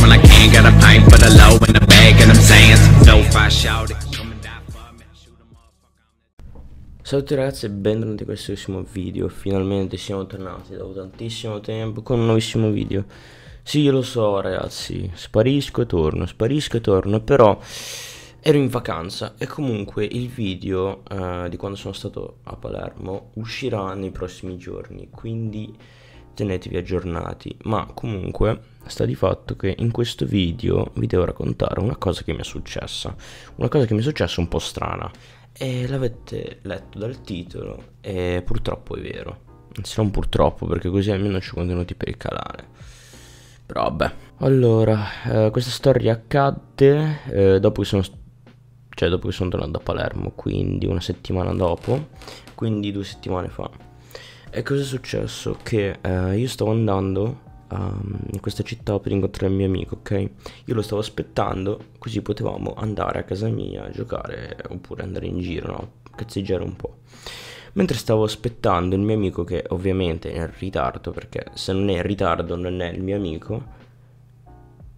when I can. Got a pint for the low in the bag and I'm saying so far shout it. Salve ragazzi e benvenuti in questo nuovissimo video. Finalmente siamo tornati dopo tantissimo tempo con un nuovissimo video. Sì, lo so ragazzi, sparisco e torno, però ero in vacanza e comunque il video di quando sono stato a Palermo uscirà nei prossimi giorni, quindi tenetevi aggiornati. Ma comunque sta di fatto che in questo video vi devo raccontare una cosa che mi è successa, un po' strana. E l'avete letto dal titolo e purtroppo è vero. Anzi non purtroppo, perché così almeno c'ho contenuti per il canale. Però vabbè. Allora, questa storia accadde dopo che sono tornato a Palermo, quindi una settimana dopo, quindi 2 settimane fa. E cosa è successo? Che io stavo andando in questa città per incontrare il mio amico, ok? Io lo stavo aspettando, così potevamo andare a casa mia a giocare oppure andare in giro, no? Cazzeggiare un po'. Mentre stavo aspettando il mio amico, che ovviamente è in ritardo, perché se non è in ritardo non è il mio amico,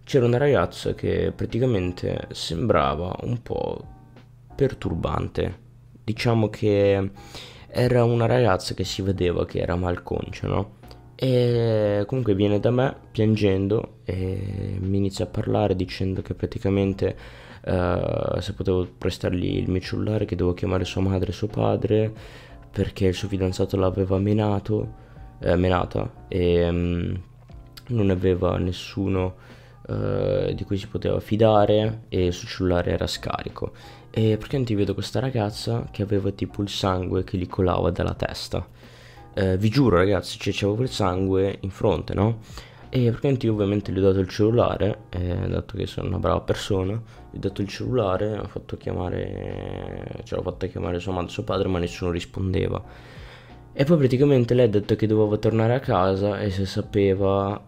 c'era una ragazza che praticamente sembrava un po' perturbante. Diciamo che era una ragazza che si vedeva che era malconcia, no? E comunque viene da me piangendo e mi inizia a parlare dicendo che praticamente se potevo prestargli il mio cellulare, che dovevo chiamare sua madre e suo padre perché il suo fidanzato l'aveva menata e non aveva nessuno di cui si poteva fidare e il suo cellulare era scarico. E praticamente vedo questa ragazza che aveva tipo il sangue che gli colava dalla testa. Vi giuro ragazzi, cioè c'avevo il sangue in fronte, no? E praticamente io ovviamente gli ho dato il cellulare, dato che sono una brava persona, gli ho dato il cellulare, ho fatto chiamare, ce l'ho fatta chiamare sua madre e suo padre, ma nessuno rispondeva. E poi praticamente lei ha detto che dovevo tornare a casa e se sapeva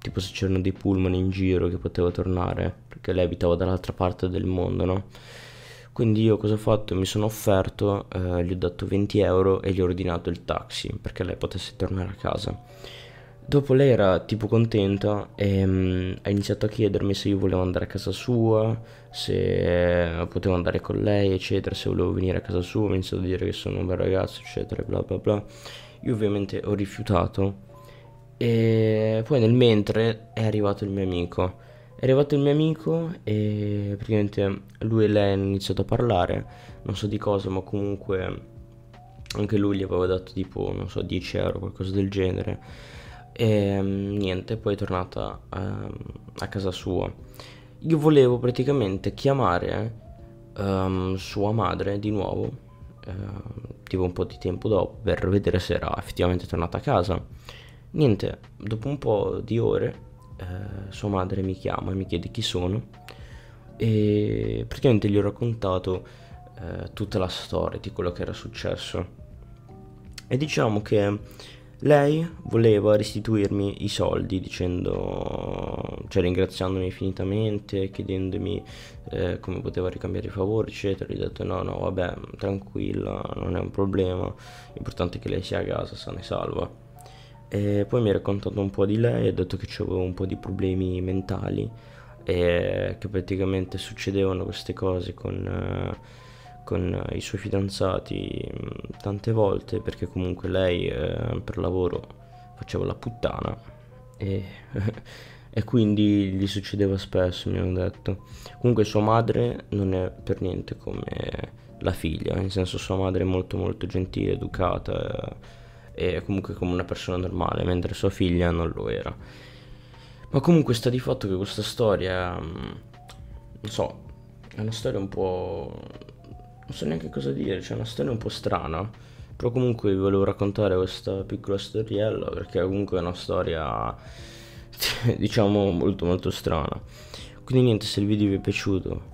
tipo se c'erano dei pullman in giro che potevo tornare, perché lei abitava dall'altra parte del mondo, no? Quindi io cosa ho fatto? Mi sono offerto, gli ho dato 20 euro e gli ho ordinato il taxi perché lei potesse tornare a casa. Dopo lei era tipo contenta e ha iniziato a chiedermi se io volevo andare a casa sua, se potevo andare con lei eccetera, se volevo venire a casa sua, mi ha iniziato a dire che sono un bel ragazzo eccetera bla bla bla. Io ovviamente ho rifiutato e poi nel mentre è arrivato il mio amico. È arrivato il mio amico e praticamente lui e lei hanno iniziato a parlare, non so di cosa, ma comunque anche lui gli aveva dato tipo, non so, 10 euro, qualcosa del genere. E niente, poi è tornata a casa sua. Io volevo praticamente chiamare sua madre di nuovo, tipo un po' di tempo dopo, per vedere se era effettivamente tornata a casa. Niente, dopo un po' di ore sua madre mi chiama e mi chiede chi sono e praticamente gli ho raccontato tutta la storia di quello che era successo. E diciamo che lei voleva restituirmi i soldi dicendo, cioè ringraziandomi infinitamente, chiedendomi come poteva ricambiare i favori eccetera. Gli ho detto no vabbè, tranquilla, non è un problema, l'importante è che lei sia a casa sana e salva. E poi mi ha raccontato un po' di lei, ha detto che avevo un po' di problemi mentali e che praticamente succedevano queste cose con i suoi fidanzati tante volte, perché comunque lei per lavoro faceva la puttana e quindi gli succedeva spesso, mi hanno detto. Comunque sua madre non è per niente come la figlia, nel senso sua madre è molto molto gentile, educata e comunque come una persona normale, mentre sua figlia non lo era. Ma comunque sta di fatto che questa storia, non so, è una storia un po', non so neanche cosa dire, cioè è una storia un po' strana, però comunque vi volevo raccontare questa piccola storiella perché comunque è una storia diciamo molto molto strana. Quindi niente, se il video vi è piaciuto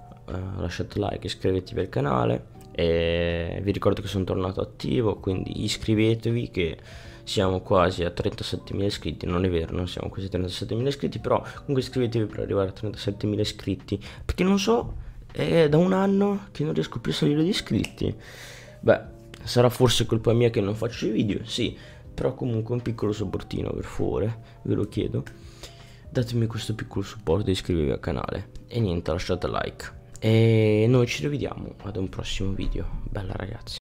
lasciate like, iscrivetevi al canale. E vi ricordo che sono tornato attivo, quindi iscrivetevi che siamo quasi a 37.000 iscritti, non è vero, non siamo quasi a 37.000 iscritti, però comunque iscrivetevi per arrivare a 37.000 iscritti, perché non so, è da un anno che non riesco più a salire di iscritti. Beh, sarà forse colpa mia che non faccio i video, sì, però comunque un piccolo supportino per favore, ve lo chiedo. datemi questo piccolo supporto e iscrivetevi al canale. E niente, lasciate like. E noi ci rivediamo ad un prossimo video. Bella ragazzi.